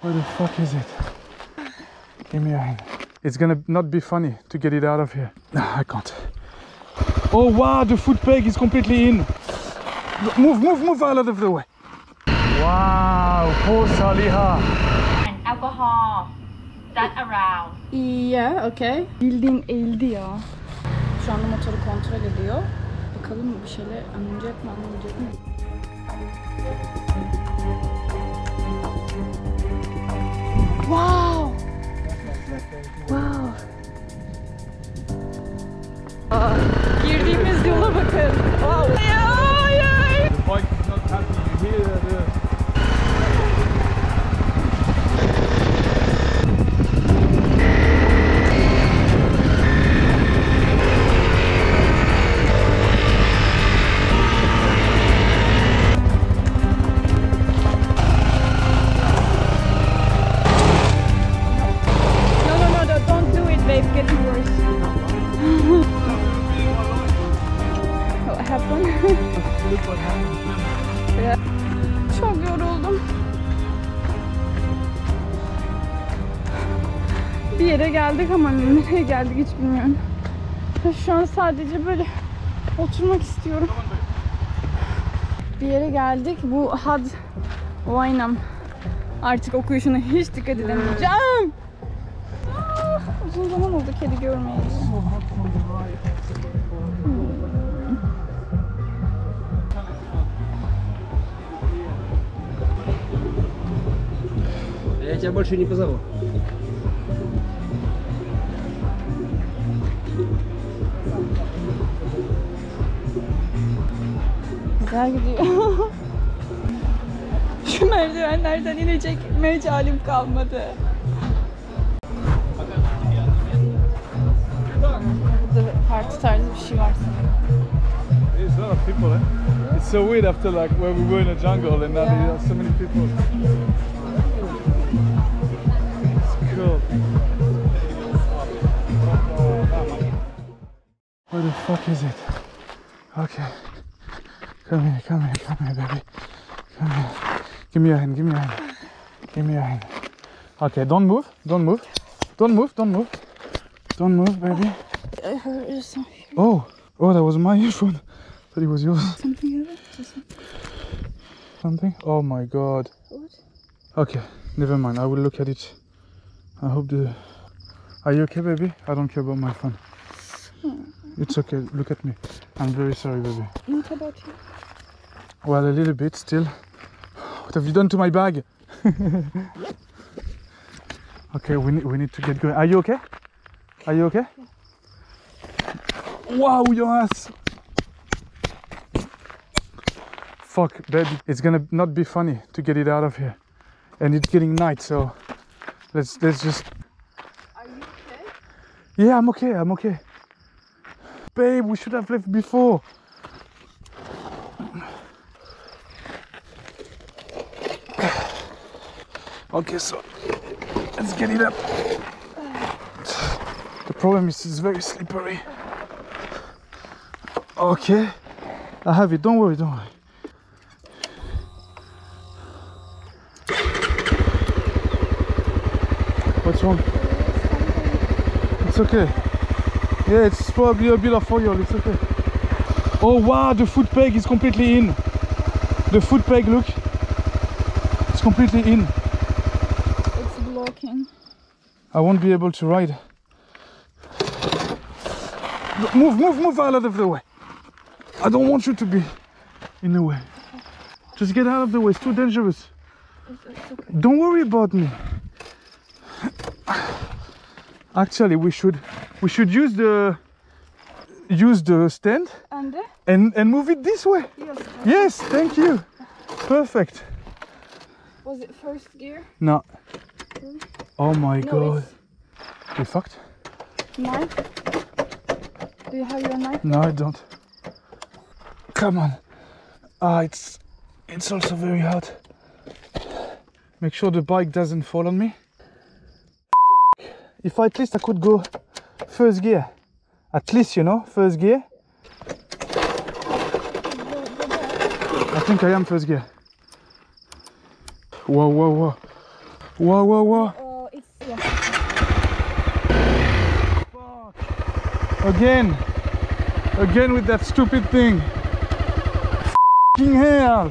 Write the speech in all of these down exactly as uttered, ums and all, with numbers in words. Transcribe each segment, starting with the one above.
Where the fuck is it? Give me a hand. It's gonna not be funny to get it out of here. No, I can't. Oh wow, the foot peg is completely in. Move, move, move out of the way. Wow, poor Saliha. And alcohol, that around. Yeah, okay. Bildiğin eğildi ya. Şu anda motoru kontrol ediyor. Bakalım bir şeyler anlayacak mı, anlamayacak mı? Wow! Wow! Aa, girdiğimiz yola bakın. Wow! Ay, ay. The bike is not happy. You hear the... Çok yoruldum. Bir yere geldik ama nereye geldik hiç bilmiyorum. Şu an sadece böyle oturmak istiyorum. Bir yere geldik. Bu had Waynam. Artık okuyuşuna hiç dikkat edemeyeceğim. Ah, uzun zaman oldu kedi görmeyelim. Я тебя больше не позову. Güzel gidiyor. Şu merdivenlerden inecek mecalim kalmadı. Burada parti tarzı bir şey var sanırım. There's a lot of people, eh? It's so weird after like where we were in a jungle and now yeah. There are so many people. Where the fuck is it? Okay. Come here, come here, come here, baby. Come here. Give me your hand, give me your hand. Give me your hand. Okay, don't move, don't move. Don't move, don't move. Don't move, baby. I heard something. Oh, oh, that was my earphone. I thought it was yours. Something else? Something? Oh my god. What? Okay, never mind. I will look at it. I hope the... Are you okay, baby? I don't care about my phone. It's okay, look at me. I'm very sorry, baby. What about you? Well, a little bit still. What have you done to my bag? Okay, we need, we need to get going. Are you okay? Are you okay? Yeah. Wow, your ass! Fuck, baby. It's gonna not be funny to get it out of here. And it's getting night, so let's, let's just... Are you okay? Yeah, I'm okay, I'm okay. Babe, we should have left before. Okay, so let's get it up. The problem is it's very slippery. Okay, I have it. Don't worry, don't worry. What's wrong? It's okay. Yeah, it's probably a bit of foil, it's okay. Oh wow, the foot peg is completely in. The foot peg, look. It's completely in. It's blocking. I won't be able to ride. Move, move, move out of the way. I don't want you to be in the way. Just get out of the way, it's too dangerous. It's, it's okay. Don't worry about me. Actually, we should... We should use the use the stand and uh, and, and move it this way. Yes, yes, thank you. Perfect. Was it first gear? No. Hmm? Oh my no, god. It's... We fucked? Knife? Do you have your knife? No, I don't. Come on. Ah, it's it's also very hot. Make sure the bike doesn't fall on me. If I, at least I could go first gear, at least, you know, first gear. I think I am first gear. Whoa, whoa, whoa. Whoa, whoa, whoa. Uh, it's, yeah. Fuck. Again. Again with that stupid thing. F***ing hell.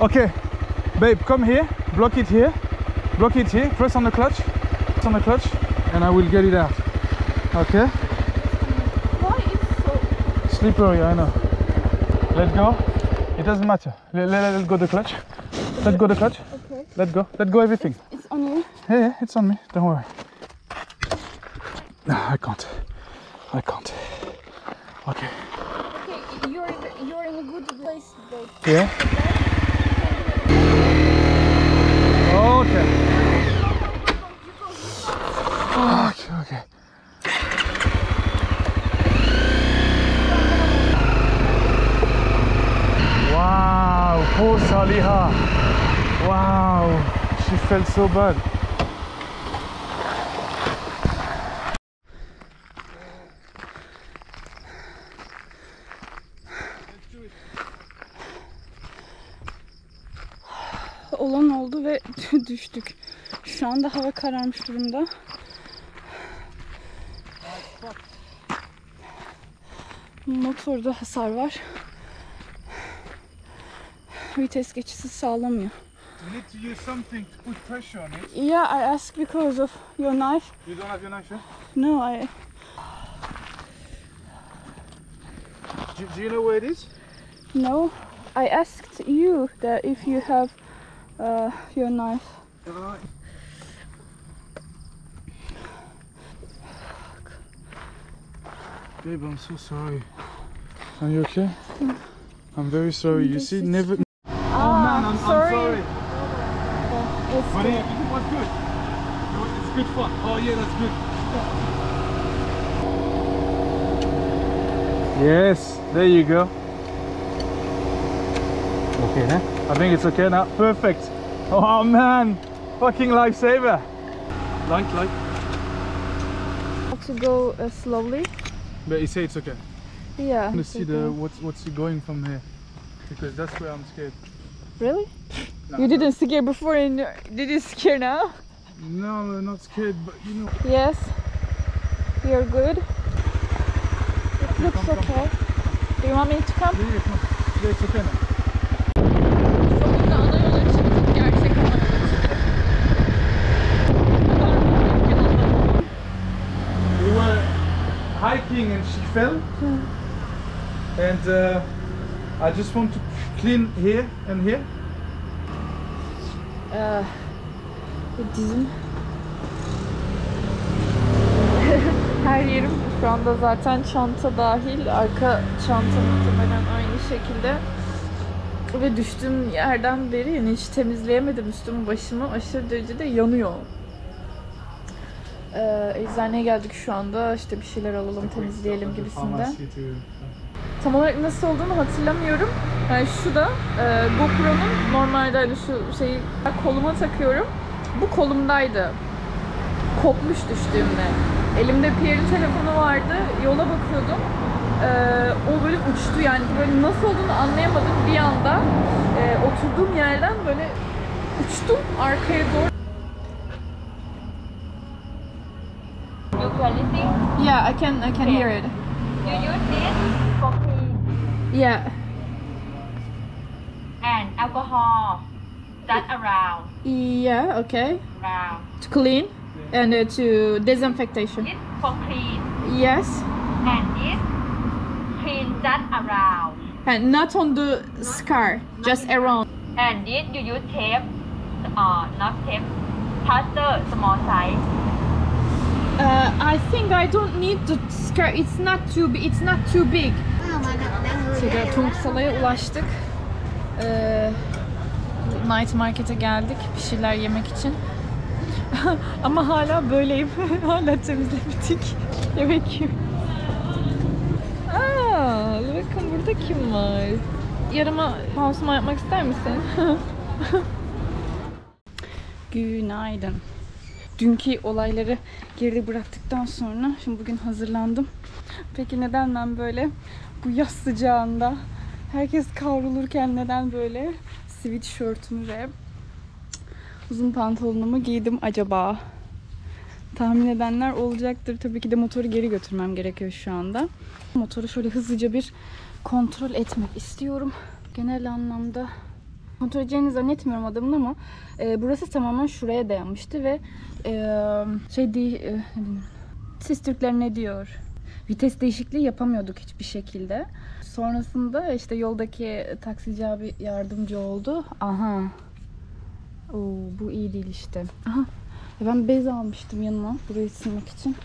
Okay, babe, come here. Block it here. Block it here. Press on the clutch. Press on the clutch. And I will get it out. Okay? Why is so slippery, I know. Let go. It doesn't matter. Let, let, let go the clutch. Let go the clutch. Okay. Let go. Let go everything. It's, it's on you. Yeah, yeah, it's on me. Don't worry. No, I can't. I can't. Okay. Okay, you're in, the, you're in a good place, though. Yeah. Okay. Okay. Okay. Wow, poor Saliha. Wow, she felt so bad. Olan oldu ve düştük. Şu anda hava kararmış durumda. Motorda hasar var. Vites geçişi sağlamıyor. You need to use something to put pressure on it. Yeah, I asked because of your knife. You don't have your knife here? No, I... Do, do you know where it is? No, I asked you that if you have uh, your knife. Right. Babe, I'm so sorry. Are you okay? Mm. I'm very sorry. You see, never... Oh, ah, man, I'm, sorry. I'm sorry. But it, it was good. It was, it's good fun. Oh yeah, that's good. Yes, there you go. Okay, huh? I think it's okay now. Perfect. Oh man, fucking lifesaver. Light, light. I have to go uh, slowly. But he said it's okay. Yeah. I want to see the what's what's going from here, because that's where I'm scared. Really? No, you didn't no. scare before, and did you scare now? No, I'm not scared, but you know. Yes, you're good. It okay, looks come, okay. Come. Do you want me to come? Yeah, come. Yeah, it's okay now. We were hiking and she fell, hmm. and uh, I just want to clean here and here. Uh, it dizim. Her yerim şu anda zaten çanta dahil, arka çanta muhtemelen aynı şekilde. Ve düştüğüm yerden beri yani hiç temizleyemedim üstümü başımı, aşırı derecede yanıyor. Ee, eczaneye geldik şu anda, işte bir şeyler alalım, temizleyelim gibisinde. Tam olarak nasıl olduğunu hatırlamıyorum. Yani şu da e, GoPro'nun normalde hani şu şeyi koluma takıyorum. Bu kolumdaydı. Kopmuş düştüğümde. Elimde Pierre'in telefonu vardı. Yola bakıyordum. E, o böyle uçtu yani. Böyle nasıl olduğunu anlayamadım. Bir anda e, oturduğum yerden böyle uçtum arkaya doğru. You quality? Yeah, I can I can yeah. hear it. You use this for tea. Yeah. And alcohol that around. Yeah, okay. Around. To clean yeah. and uh, to disinfectation. It's for clean. Yes. And it clean that around. And not on the not, scar, not just around. And did you use tape? Uh, not tape, plaster, small size. Uh, I think I don't need the skirt. It's not too big. It's not too big. Tekrar Tongsala'ya ulaştık. Ee, Night Market'e geldik bir şeyler yemek için. Ama hala böyleyim. Hala temizlemedik. Yemek yiyorum. Aa, bakın burada kim var? Yarıma pansuma yapmak ister misin? Günaydın. Dünkü olayları geride bıraktıktan sonra şimdi bugün hazırlandım. Peki neden ben böyle bu yaz sıcağında herkes kavrulurken neden böyle sweatshirt ve uzun pantolonumu giydim acaba? Tahmin edenler olacaktır. Tabii ki de motoru geri götürmem gerekiyor şu anda. Motoru şöyle hızlıca bir kontrol etmek istiyorum. Genel anlamda kontrol edeceğini zannetmiyorum adamın ama e, burası tamamen şuraya dayanmıştı ve e, şey değil, e, siz Türkler ne diyor? Vites değişikliği yapamıyorduk hiçbir şekilde. Sonrasında işte yoldaki taksici abi yardımcı oldu. Aha. Oo, bu iyi değil işte. Aha. Ben bez almıştım yanıma burayı silmek için.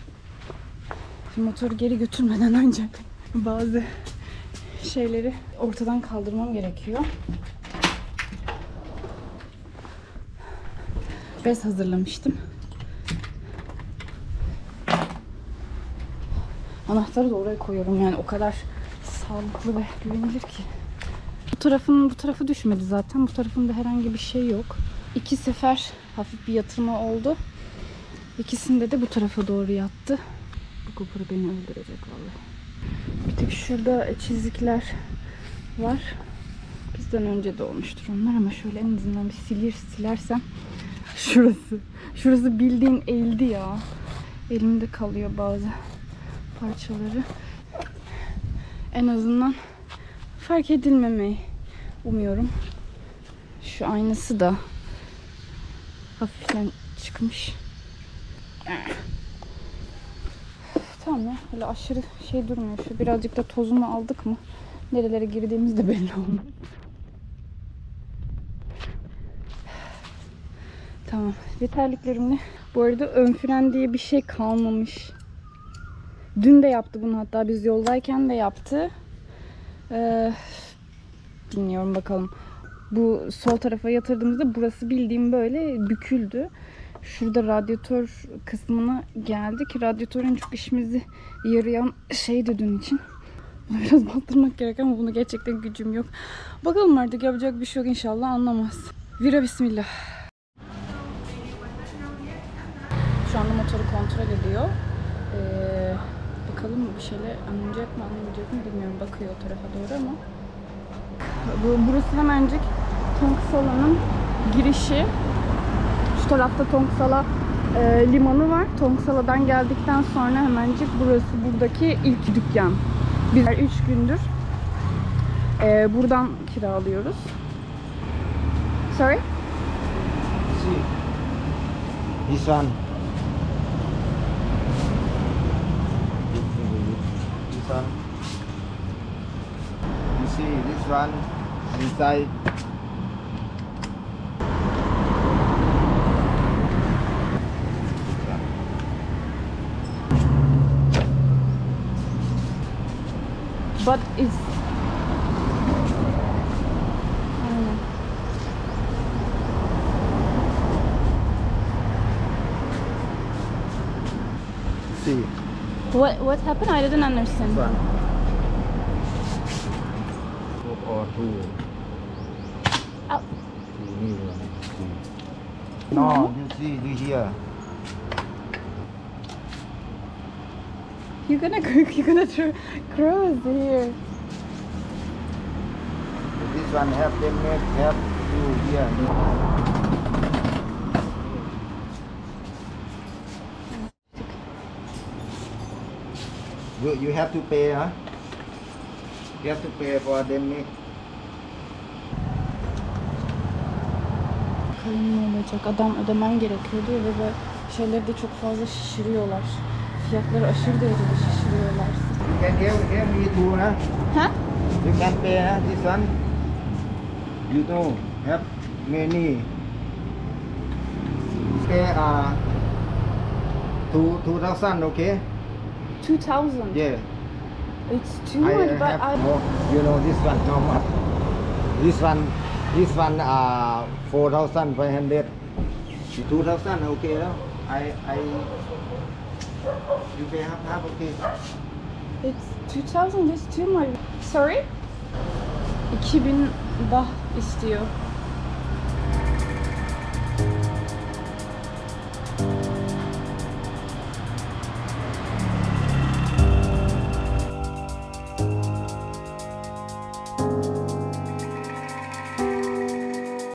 Şimdi motoru geri götürmeden önce bazı şeyleri ortadan kaldırmam gerekiyor. Bez hazırlamıştım. Anahtarı da oraya koyuyorum, yani o kadar sağlıklı ve güvenilir ki. Bu tarafın bu tarafı düşmedi zaten. Bu tarafında herhangi bir şey yok. İki sefer hafif bir yatırma oldu. İkisinde de bu tarafa doğru yattı. Bu GoPro beni öldürecek vallahi. Bir tek şurada çizikler var. Bizden önce de olmuştur onlar ama şöyle en azından bir silir silersem. Şurası. Şurası bildiğin eğildi ya. Elimde kalıyor bazı parçaları. En azından fark edilmemeyi umuyorum. Şu aynası da hafiften çıkmış. Tamam ya. Böyle aşırı şey durmuyor. Şu birazcık da tozunu aldık mı nerelere girdiğimiz de belli olmuyor. Tamam. Yeterliklerimle. Bu arada ön fren diye bir şey kalmamış. Dün de yaptı bunu, hatta biz yoldayken de yaptı. Ee, bilmiyorum bakalım. Bu sol tarafa yatırdığımızda burası bildiğim böyle büküldü. Şurada radyatör kısmına geldik. Radyatörün çok işimizi yarayan şeydi dün için. Biraz bastırmak gerek ama bunu gerçekten gücüm yok. Bakalım artık, yapacak bir şey yok, inşallah anlamaz. Vira bismillah. Şu anda motoru kontrol ediyor. Ee, bakalım bir şeyler anlayacak mı anlamayacak mı bilmiyorum. Bakıyor o tarafa doğru ama. Burası hemencik Tongsala'nın girişi. Şu tarafta Tongsala e, limanı var. Tongsala'dan geldikten sonra hemencik burası buradaki ilk dükkan. Bizler üç gündür e, buradan kiralıyoruz. Sorry? Nisan. Nisan. See this one inside. But it's see. What what happened? I didn't understand. Fun. Or two. Oh. No, you see, you here. You're gonna cook, you're gonna cruise here. This one have them make, have you here. You, you have to pay, huh? You have to pay for them make. Ne olacak? Adam ödemen gerekiyordu ve böyle şeyleri de çok fazla şişiriyorlar. Fiyatları aşırı derecede şişiriyorlar. Can give give me two, huh? Huh? You can pay, huh? This one. You know, have many. Pay ah, two two thousand, okay? Two thousand. Yeah. It's too much, but I. You know this one how much? This one. This one uh four thousand five hundred. Two thousand okay now. I I you pay half half okay. It's two thousand is too much. Sorry? iki bin bah istiyor.